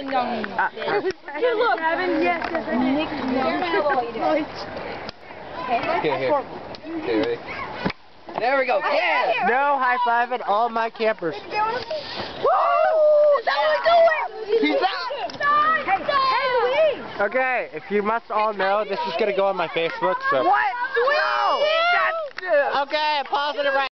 ding-dong. Here, look. Yes, I did. Okay, here. Okay, ready? There we go. Yeah! No high-fiving all my campers. Woo! That will do it! He's out! Hey, Louise! Okay, if you must all know, this is going to go on my Facebook, so... What? No! That's... Okay, pause it right now.